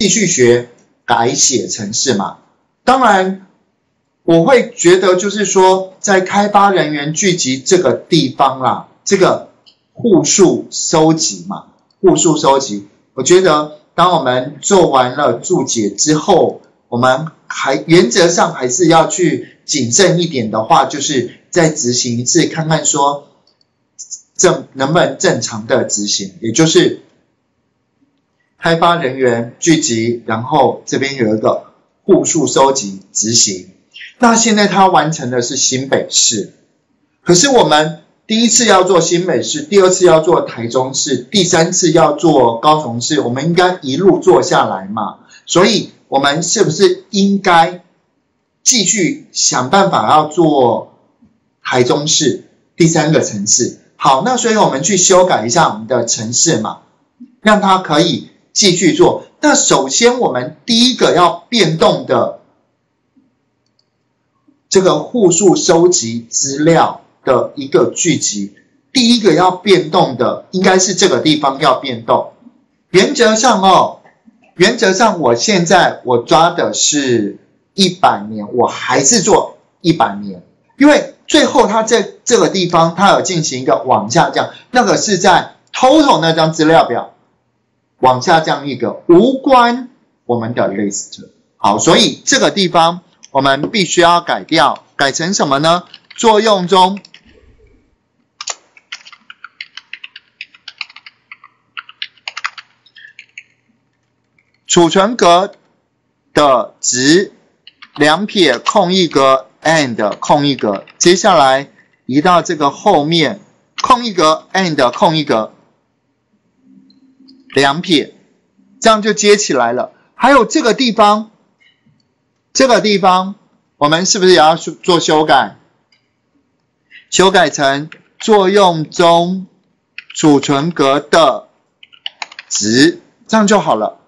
继续学改写程式码。当然，我会觉得就是说，在开发人员聚集这个地方啦，这个户数收集嘛，户数收集，我觉得当我们做完了注解之后，我们还原则上还是要去谨慎一点的话，就是再执行一次，看看说能不能正常的执行，也就是开发人员聚集，然后这边有一个户数收集执行。那现在他完成的是新北市，可是我们第一次要做新北市，第二次要做台中市，第三次要做高雄市，我们应该一路做下来嘛，所以我们是不是应该继续想办法要做台中市第三个城市？好，那所以我们去修改一下我们的城市嘛，让它可以继续做。那首先我们第一个要变动的这个户数收集资料的一个聚集，第一个要变动的应该是这个地方要变动。原则上我现在我抓的是100年，我还是做100年，因为最后它这个地方它有进行一个往下降，那个是在 total 那张资料表往下降一个，无关我们的 list。 好，所以这个地方我们必须要改掉，改成什么呢？作用中储存格的值两撇空一格 and 空一格，接下来移到这个后面空一格 and 空一格两撇，这样就接起来了。还有这个地方，我们是不是也要做修改？修改成作用中储存格的值，这样就好了。